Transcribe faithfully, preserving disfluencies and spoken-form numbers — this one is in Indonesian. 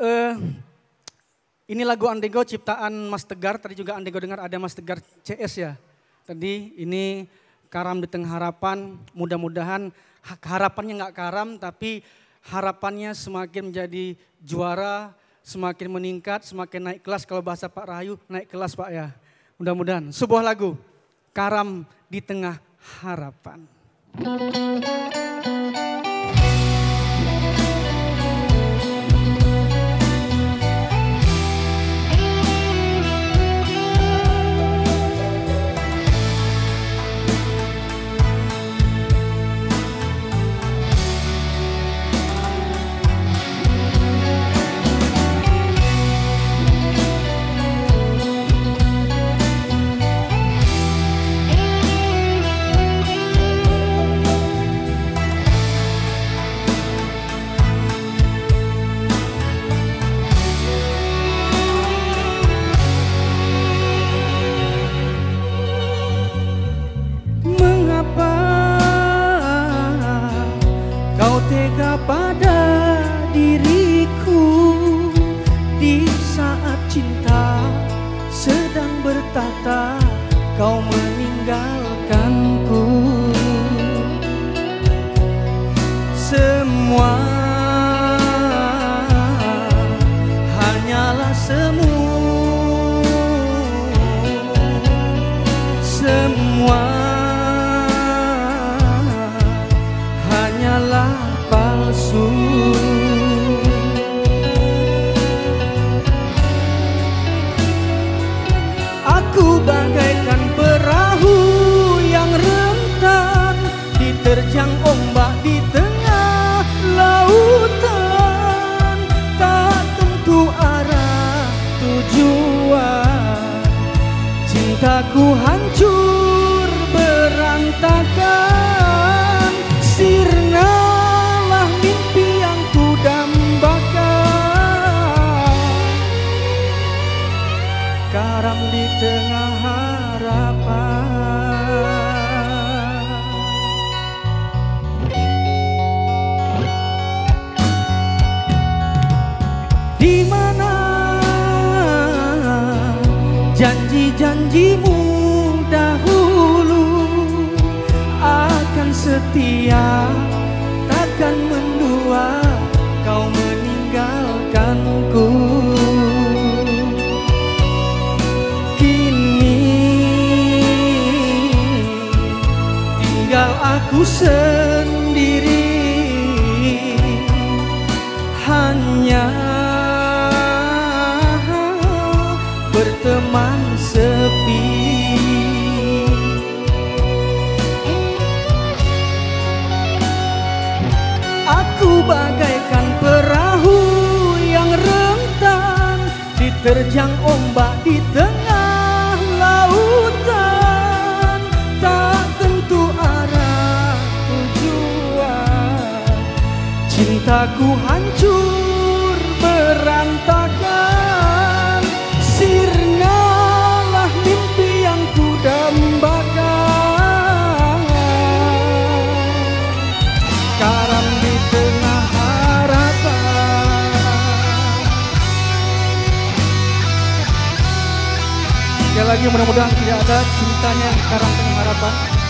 uh, ini lagu Andrigo ciptaan Mas Tegar. Tadi juga Andrigo dengar ada Mas Tegar C S ya. Tadi ini Karam Ditengah Harapan. Mudah-mudahan harapannya nggak karam, tapi harapannya semakin menjadi juara, semakin meningkat, semakin naik kelas. Kalau bahasa Pak Rahayu, naik kelas Pak ya. Mudah-mudahan. Sebuah lagu, Karam Ditengah Harapan. Kau meninggalkanku, semua hanyalah semu, semua hanyalah palsu. Aku bagaikan perahu yang rentan diterjang ombak di tengah lautan, tak tentu arah tujuan. Cintaku hancur berantakan, sirnalah mimpi yang kudambakan. Karam di tengah harapan. Di mana janji-janjimu dahulu, akan setia, takkan mendua. Kau meninggalkanku, aku sendiri, hanya berteman sepi. Aku bagaikan perahu yang rentan diterjang ombak di tengah lautan, tak tentu arah. Cintaku hancur berantakan, sirnalah mimpi yang kudambakan. Karam di tengah harapan. Sekali lagi, mudah-mudahan tidak ada cintanya karam di tengah harapan.